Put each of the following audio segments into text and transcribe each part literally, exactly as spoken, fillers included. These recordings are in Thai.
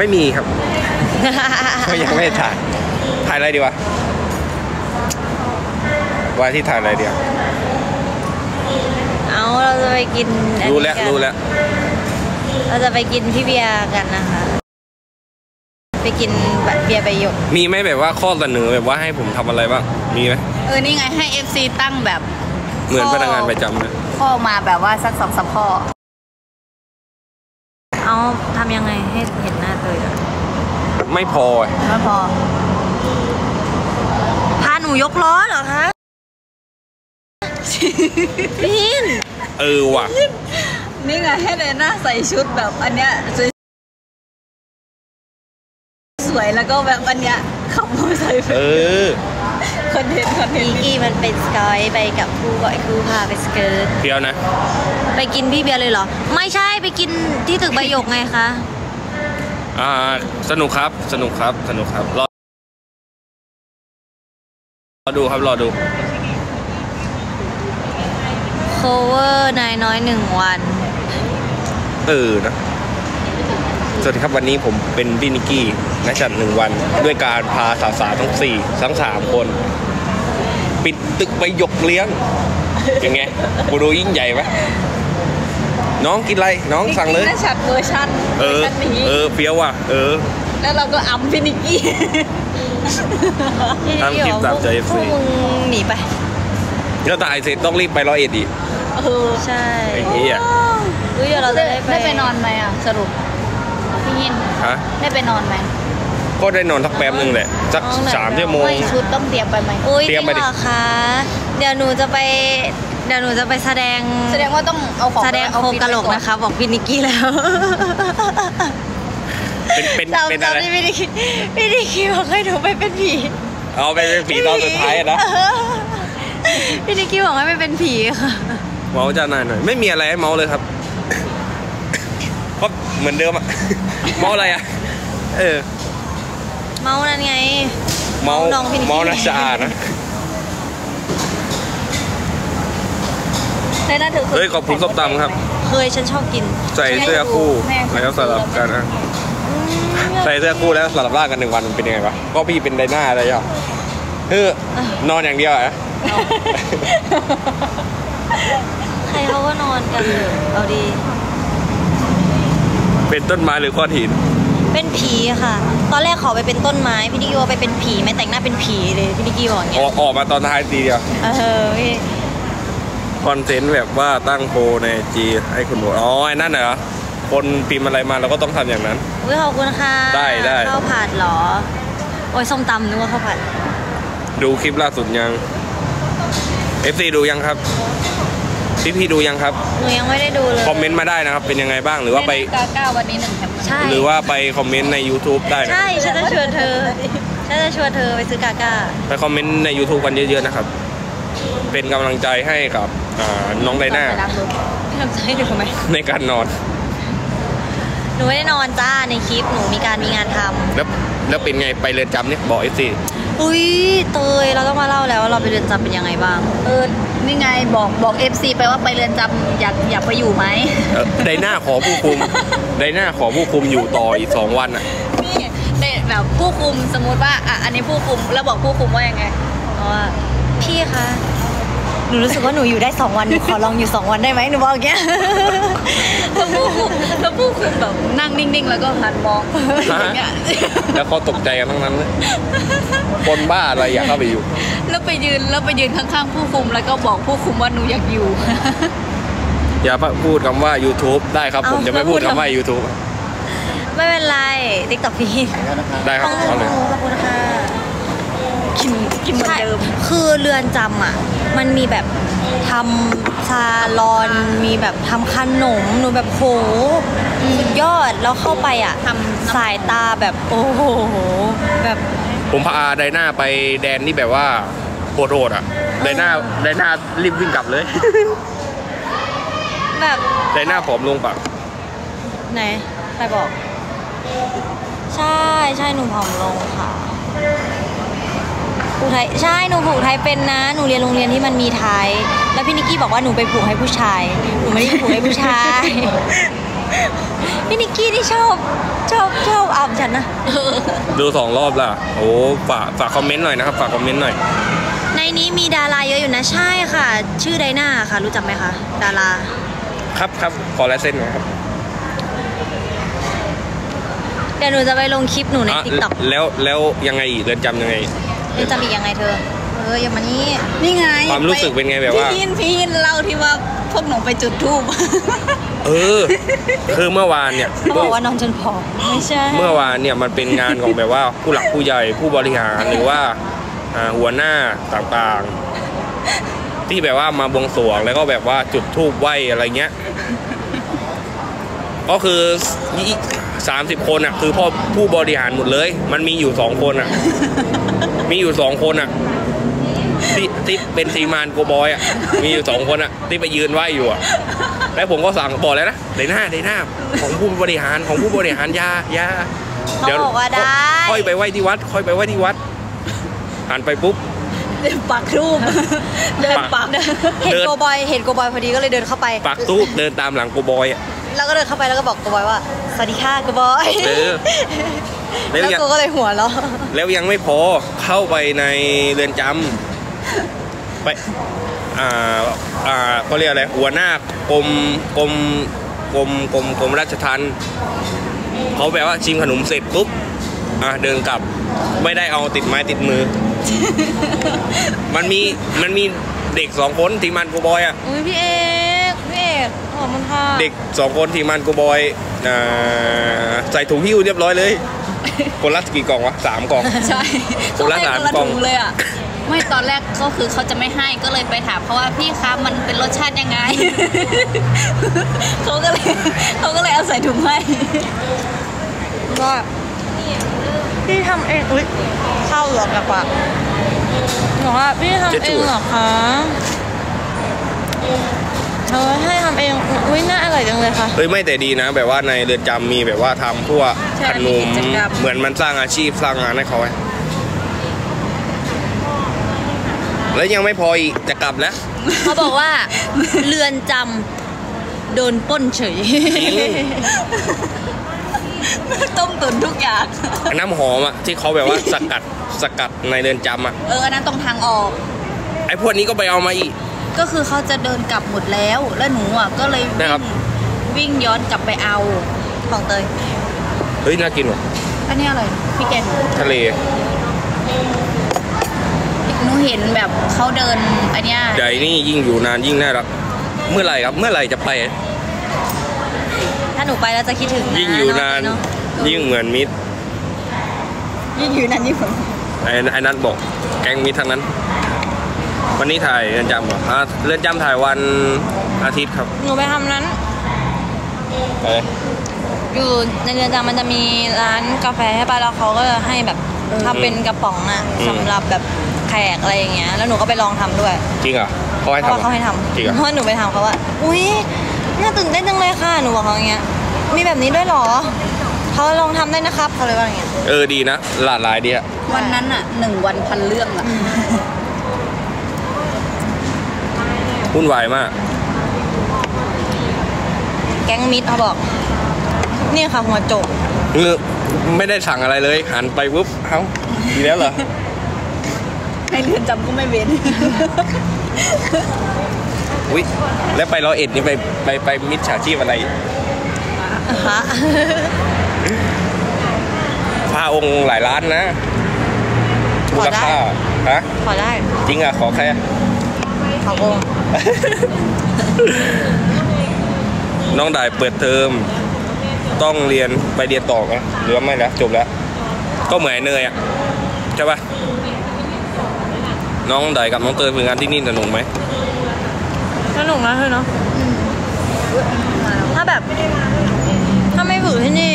ไม่มีครับ ก็ยังไม่ถ่ายถ่ายอะไรดีวะวันที่ถ่ายอะไรเดียวเอาเราจะไปกินรู้แล้วรู้แล้วเราจะไปกินพี่เบียร์กันนะคะไปกินเบียร์ใบหยกมีไหมแบบว่าข้อเสนอแบบว่าให้ผมทำอะไรบ้างมีไหมเออนี่ไงให้ เอฟ ซี ตั้งแบบเหมือนพนักงานประจำเลยข้อมาแบบว่าสักสองสามข้อเอาทำยังไงให้เห็นหน้าตัวไม่พอไม่พอพาหนูยกล้อเหรอคะพี่หินเออว่ะนี่ไงให้เลยหน้าใส่ชุดแบบอันเนี้ยสวยแล้วก็แบบอันเนี้ยขับมอเตอร์ไซค์เออคอนเทนต์คอนเทนต์นี่มันเป็นสกอยไปกับคู่ก่อยคู่พาไปสเกิร์ตเบียร์นะไปกินพี่เบียร์เลยเหรอไม่ใช่ไปกินที่ตึกใบหยกไงคะอ่าสนุกครับสนุกครับสนุกครับรอรอดูครับรอดูโคเวอร์นายน้อยหนึ่งวันเออนะสวัสดีครับวันนี้ผมเป็นพี่นิกกี้นัดจัดหนึ่งวันด้วยการพาสาวสาวทั้งสี่ทั้งสามคนปิดตึกใบหยกเลี้ยงยังไงกูดูยิ่งใหญ่ปะน้องกินอะไรน้องสั่งเลยนัดจัดเวอร์ชันเออเออเฟี้ยวว่ะเออแล้วเราก็อัพพี่นิกกี้ทำคลิปตามใจเอฟซีหนีไปแล้วแต่ไอเซต้องรีบไปร้อยเอ็ดดิเออใช่ไอ้เหี้ยอุ้ยเดี๋ยวเราจะได้ไปได้ไปนอนไหมอ่ะสรุปพี่ยินฮะได้ไปนอนไหมก็ได้นอนสักแป๊บนึงแหละสักสามชั่วโมงชุดต้องเตรียมไปไหมเตรียมไปดิค่ะเดี๋ยวหนูจะไปเดี๋ยวหนูจะไปแสดงแสดงว่าต้องเอาของแสดงโคกระโหลกนะคะบอกพี่นิกกี้แล้วเป็นเป็นอะไรพี่นิกกี้พี่นิกกี้บอกให้หนูไปเป็นผีเอาไปเป็นผีตอนสุดท้ายนะพี่นิกกี้บอกว่าไม่เป็นผีค่ะเมาจะนานหน่อยไม่มีอะไรให้เมาเลยครับก็เหมือนเดิมอะเมาอะไรอะเออเมานั่นไงเมาเมาน่าสะอาดนะเฮ้ยขอบคุณส้มตำครับเคยฉันชอบกินใส่เสื้อคู่แล้วสลับกันนะใส่เสื้อคู่แล้วสลับร่างกันหนึ่งวันมันเป็นยังไงวะก็พี่เป็นไดน่าอะไรอย่างเออนอนอย่างเดียวอะใครเขาก็นอนกันเลยเอาดีเป็นต้นไม้หรือก้อนหินเป็นผีค่ะตอนแรกขอไปเป็นต้นไม้พี่นิกกี้ว่าไปเป็นผีไม่แต่งหน้าเป็นผีเลยพี่นิกกี้บอกอย่างเงี้ยออกมาตอนท้ายตีเดียวเออคอนเทนต์แบบว่าตั้งโพลในจีให้คุณบอกอ๋อไอ้นั่นเหรอคนพิมพ์อะไรมาเราก็ต้องทำอย่างนั้นอุ้ยขอบคุณค่ะได้ได้ข้าวผัดหรอโอ้ยส้มตำนึกว่าข้าวผัดดูคลิปล่าสุดยังเอฟซีดูยังครับพี่พี่ดูยังครับหนูยังไม่ได้ดูเลยคอมเมนต์มาได้นะครับเป็นยังไงบ้างหรือว่าไปกาก้าวันนี้หนึ่งแถมใช่หรือว่าไปคอมเมนต์ใน YouTube ได้ใช่ฉันจะชวนเธอฉันจะชวนเธอไปซื้อกาก้าไปคอมเมนต์ใน YouTube กันเยอะๆนะครับเป็นกำลังใจให้กับน้องไดน่าทำใจให้ดูไหมในการนอนหนูไม่ได้นอนจ้าในคลิปหนูมีการมีงานทำแล้วแล้วเป็นไงไปเรือนจำเนี่ยบอกเอฟซีอุ้ยเตยเราต้องมาเล่าแล้วว่าเราไปเรือนจำเป็นยังไงบ้างเออนี่ไงบอกบอกเอฟซีไปว่าไปเรือนจำอยากอยากไปอยู่ไหมไดน่าขอผู้คุมไดน่าขอผู้คุมอยู่ต่ออีกสองวันอ่ะนี่แบบผู้คุมสมมติว่าอ่ะอันนี้ผู้คุมแล้วบอกผู้คุมว่ายังไงอ๋อพี่คะหนูรู้สึกว่าหนูอยู่ได้สองวันหนูขอลองอยู่สองวันได้ไหมหนูบอกแกแล้วผู้คุมแล้วผู้คุมแบบนั่งนิ่งๆแล้วก็หันมองอย่างเงี้ยแล้วเขาตกใจกันทั้งนั้นเลยคนบ้าอะไรอยากเข้าไปอยู่แล้วไปยืนแล้วไปยืนข้างๆผู้คุมแล้วก็บอกผู้คุมว่าหนูอยากอยู่อย่าพูดคำว่า YouTube ได้ครับผมจะไม่พูดคำว่า YouTube ไม่เป็นไร TikTok พี่ได้ครับขอบคุณค่ะกินกินเหมือนเดิมคือเรือนจำอ่ะมันมีแบบทำซาลอนมีแบบทำขนมหนูแบบโหสุดยอดแล้วเข้าไปอ่ะทำสายตาแบบโอ้โหแบบผมพาไดน่าไปแดนนี่แบบว่าโหดๆอ่ะไดน่าไดน่ารีบวิ่งกลับเลยแบบไดน่าผอมลงปะไหนใครบอกใช่ใช่หนูผอมลงค่ะผูกไทยใช่หนูผูกไทยเป็นนะหนูเรียนโรงเรียนที่มันมีไทยแล้วพี่นิกกี้บอกว่าหนูไปผูกให้ผู้ชายหนูไม่ได้ผูกให้ผู้ชายพี่นิกกี้ที่ชอบชอบชอบอับ จัดนะดูสองรอบละโอ้ฝากฝากคอมเมนต์หน่อยนะครับฝากคอมเมนต์หน่อยในนี้มีดาราเยอะอยู่นะใช่ค่ะชื่อไดนาค่ะรู้จักไหมคะดาราครับครับขอลายเซ็นหน่อยครับเดี๋ยวหนูจะไปลงคลิปหนูในติ๊กต็อกแล้วแล้วยังไงเรือนจำยังไงเรือนจำอีกยังไงเธอเอออย่างนี้นี่ไงความรู้สึกเป็นไงแบบว่าพี่ยินพี่ยินเล่าที่ว่าพวกหนูไปจุดธูปเออคือเมื่อวานเนี่ยเขาบอกว่าน้องจนผอมไม่ใช่เมื่อวานเนี่ยมันเป็นงานของแบบว่าผู้หลักผู้ใหญ่ผู้บริหารหรือว่าหัวหน้าต่างๆที่แบบว่ามาบวงสรวงแล้วก็แบบว่าจุดธูปไหว้อะไรเงี้ยก็คือสามสิบคนอ่ะคือพ่อผู้บริหารหมดเลยมันมีอยู่สองคนอ่ะมีอยู่สองคนอ่ะที่ที่เป็นซีมานโกบอยอ่ะมีอยู่สองคนอ่ะที่ไปยืนไหว้อยู่อ่ะแล้วผมก็สั่งบอกเลยนะเดน่าเดน่าของผู้บริหารของผู้บริหารยายาเดี๋ยวค่อยไปไหว้ที่วัดค่อยไปไหว้ที่วัดหันไปปุ๊บเดินปักทูบเดินปักเห็นโกบอยเห็นโกบอยพอดีก็เลยเดินเข้าไปปักทูบเดินตามหลังโกบอยอ่ะแล้วก็เดินเข้าไปแล้วก็บอกโกบอยว่าสวัสดีค่ะโกบอยแล้วโกก็เลยหัวเราะแล้วยังไม่พอเข้าไปในเรือนจำไปอ่าอ่าเขาเรียกอะไรหัวหน้ากรมกรมกรมกรมกรมราชทัณฑ์เขาแปลว่าชิมขนมเสร็จปุ๊บอ่าเดินกลับไม่ได้เอาติดไม้ติดมือมันมีมันมีเด็กสองคนทีมันโกบอยอ่ะอุ้ยพี่เอกพี่เอกขอบคุณค่ะเด็กสองคนทีมันโกบอยอ่าใส่ถุงหิ้วเรียบร้อยเลยคนละกี่กล่องวะสามกล่องใช่คนละสามกล่องเลยอ่ะไม่ตอนแรกเขาคือเขาจะไม่ให้ก็เลยไปถามเขาว่าพี่คะมันเป็นรสชาติยังไงเขาก็เลยเขาก็เลยเอาใส่ถุงให้ก็พี่ทำเองอุ้ยเข้าหรอกระปะหนูว่าพี่ทำเองหรอคะเออให้ทำเองอุ้ยน่าอร่อยจังเลยค่ะเฮ้ยไม่แต่ดีนะแบบว่าในเรือนจำมีแบบว่าทำพวกขนมเหมือนมันสร้างอาชีพสร้างงานให้เขาไว้แล้วยังไม่พออีกจะกลับแล้วเขาบอกว่าเรือนจำโดนปล้นเฉยต้มตุ๋นทุกอย่างน้ำหอมอ่ะที่เขาแบบว่าสกัดสกัดในเรือนจำอ่ะเอออันนั้นตรงทางออกไอ้พวกนี้ก็ไปเอามาอีกก็คือเขาจะเดินกลับหมดแล้วแล้วหนูอ่ะก็เลยวิ่งวิ่งย้อนกลับไปเอาของเตยเฮ้ยน่ากินว่ะอันนี้อะไรพี่แกนทะเลหนูเห็นแบบเขาเดินอันเนี้ยใหญ่นี่ยิ่งอยู่นานยิ่งน่ารักเมื่อไหร่ครับเมื่อไหร่จะไปถ้าหนูไปแล้วจะคิดถึงยิ่งอยู่นานยิ่งเหมือนมิตรยิ่งอยู่นานยิ่งเหมือนไอ้ไอ้นัทบอกแกงมิตรทั้งนั้นวันนี้ถ่ายเรือนจำเหรออ่ะเรือนจำถ่ายวันอาทิตย์ครับหนูไปทำนั้นอยู่ในเรือนจำมันจะมีร้านกาแฟให้ไปแล้วเขาก็ให้แบบทำเป็นกระป๋องอ่ะสำหรับแบบแขกอะไรอย่างเงี้ยแล้วหนูก็ไปลองทำด้วยจริงเหรอเขาให้ทำเขาให้ทำจริงเหรอเพราะหนูไปทำเขาว่าอุ้ยน่าตื่นเต้นจังเลยค่ะหนูบอกเขาอย่างเงี้ยมีแบบนี้ด้วยหรอเขาลองทำได้นะครับเขาเลยว่าอย่างเงี้ยเออดีนะหลากหลายดีอะวันนั้นอะหนึ่งวันพันเรื่องอะวุ่นวายมากแก๊งมิดเขาบอกนี่ค่ะหัวโจกไม่ได้สั่งอะไรเลยหันไปปุ๊บเอ้าดีแล้วเหรอในเรือนจำก็ไม่เว้นอุ้ยแล้วไปร้อยเอ็ดนี่ไปไปไปมิจฉาชีพอะไรฮะพาองค์หลายล้านนะขอได้ฮะขอได้จริงอ่ะขอใครขอองค์น้องได้เปิดเทอมต้องเรียนไปเรียนต่อไหมหรือว่าไม่แล้วจบแล้วก็เหมือนเนยอ่ะใช่ป่ะน้องไดกับน้องเตยฝึกงานที่นี่สนุกไหมสนุกนะเฮ้ยเนาะถ้าแบบถ้าไม่ฝึกที่นี่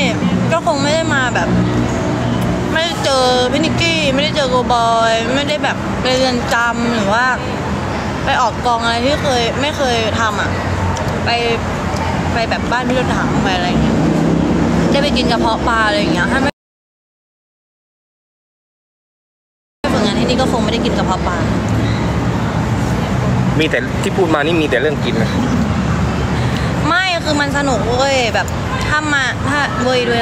ก็คงไม่ได้มาแบบไม่ได้เจอพี่นิกกี้ไม่ได้เจอโกบอยไม่ได้แบบไปเรียนจำหรือว่าไปออกกองอะไรที่เคยไม่เคยทำอ่ะไปไปแบบบ้านพี่รถถังไปอะไรอย่างเงี้ยได้ไปกินกระเพาะปลาอะไรอย่างเงี้ยถ้าไม่ฝึกงานที่นี่ก็คงไม่ได้กินกระเพาะปลามีแต่ที่พูดมานี่มีแต่เรื่องกินนะไม่คือมันสนุกเว้ยแบบถ้ามาถ้าเว้ยด้วย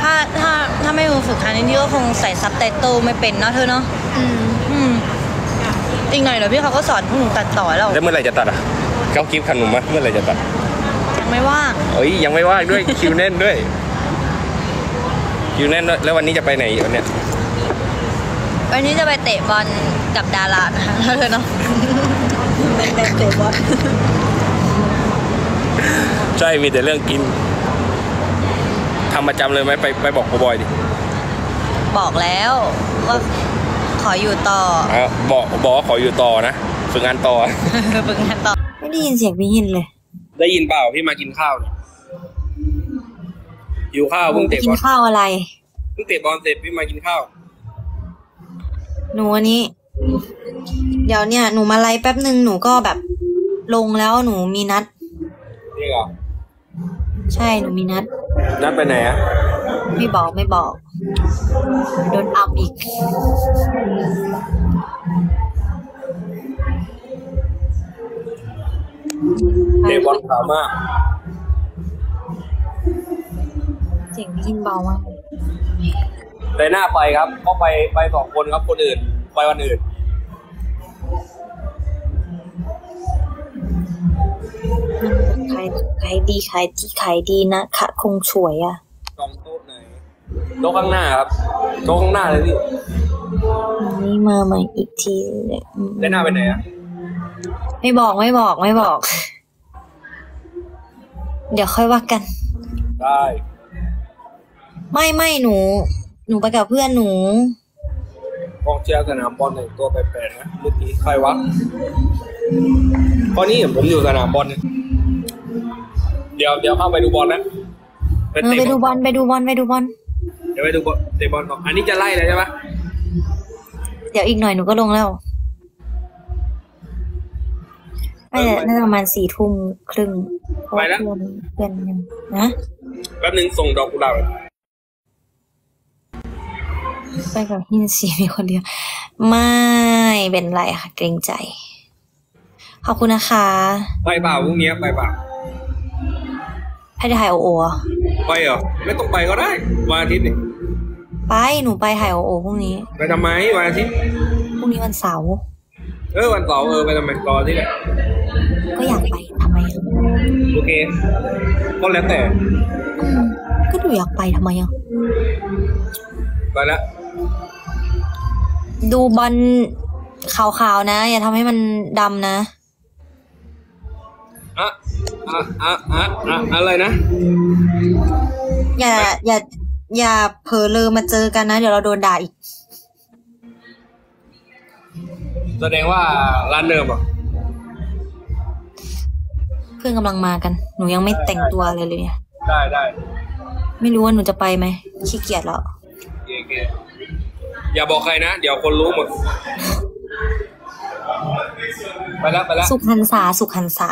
ถ้าถ้าถ้า าไม่ฝึกฮานินดี้ก็คงใส่ซับไตเติลไม่เป็นเนาะเธอเนาะอืมอืมอีกหน่อยเดี๋ยวพี่เขาก็สอนพวกหนูตัดต่อแล้วแล้วเมื่อไหร่จะตัดอ่ะเก้าคลิปคันหนูมะเมื่อไหร่จะตัดยังไม่ว่างเอ้ยยังไม่ว่างด้วยคิวแน่นด้วยคิวแน่นแล้ววันนี้จะไปไหนวันเนี้ยวันนี้จะไปเตะบอลกับดารานะคะเธอเนาะไปเตะบอลใช่มีแต่เรื่องกินทำประจำเลยไหมไปไปบอกบอยดิบอกแล้วว่าขออยู่ต่อบอกบอกขออยู่ต่อนะฝึกงานต่อฝึกงานต่อไม่ได้ยินเสียงพี่ยินเลยได้ยินเปล่าพี่มากินข้าวเนี่ยอยู่ข้าวเพิ่งเตะบอลกินข้าวอะไรเพิ่งเตะบอลเสร็จพี่มากินข้าวหนูวันนี้เดี๋ยวเนี่ยหนูมาไลฟ์แป๊บนึงหนูก็แบบลงแล้วหนูมีนัดนี่เหรอใช่หนูมีนัดนัดไปไหนอะไม่บอกไม่บอกโดนอับอีกเตะบอลขาวมากเจ๋งยิ่งเบามากแต่หน้าไปครับก็ไปไปสองคนครับคนอื่นไปวันอื่นขายขายดีขายดีขายดีนะคะคงสวยอ่ะตรงโต๊ะไหนโต๊ะข้างหน้าครับโต๊ะข้างหน้าเลยพี่นี่มาใหม่อีกทีได้หน้าไปไหนอ่ะไม่บอกไม่บอกไม่บอกเดี๋ยวค่อยว่ากันได้ไม่ไม่หนูหนูไปกับเพื่อนหนูกองเชียร์สนามบอลหนึ่งตัวแปลกๆนะเมื่อกี้ใครวะตอนนี้ผมอยู่สนามบอลเนี่ยเดี๋ยวเดี๋ยวเข้าไปดูบอลนะไปดูบอลไปดูบอลไปดูบอลเดี๋ยวไปดูบอลเตะบอลก่อนอันนี้จะไล่เลยใช่ไหมเดี๋ยวอีกหน่อยหนูก็ลงแล้วไม่น่าจะประมาณสี่ทุ่มครึ่งไปแล้วเพื่อนยังนะแป๊บนึงส่งดอกกุหลาบไปกับฮินซีมีคนเดียวไม่เป็นไรค่ะเกรงใจขอบคุณนะคะไปเปล่าพรุ่งนี้ไปเปล่าให้ถ่ายโอโอไปเหรอไม่ต้องไปก็ได้วันอาทิตย์นี่ไปหนูไปถ่ายโอโอพรุ่งนี้ไปทำไมวันอาทิตย์พรุ่งนี้วันเสาร์เออวันเสาร์เออไปทำไมรอที่ไหนก็อยากไปทำไมโอเคก็แล้วแต่ก็ดูอยากไปทำไมอ่ะไปแล้วดูบอลขาวๆนะอย่าทำให้มันดำนะอะอะอะอะอะอะไรนะอย่าอย่าอย่าเผลอเลอมาเจอกันนะเดี๋ยวเราโดนด่าอีกแสดงว่าร้านเดิมอ่ะเพื่อนกำลังมากันหนูยังไม่แต่งตัวเลยเลยเนี่ยได้ได้ไม่รู้ว่าหนูจะไปไหมขี้เกียจแล้วอย่าบอกใครนะเดี๋ยวคนรู้หมดไปแล้วไปแล้วสุขหันษาสุขหันษา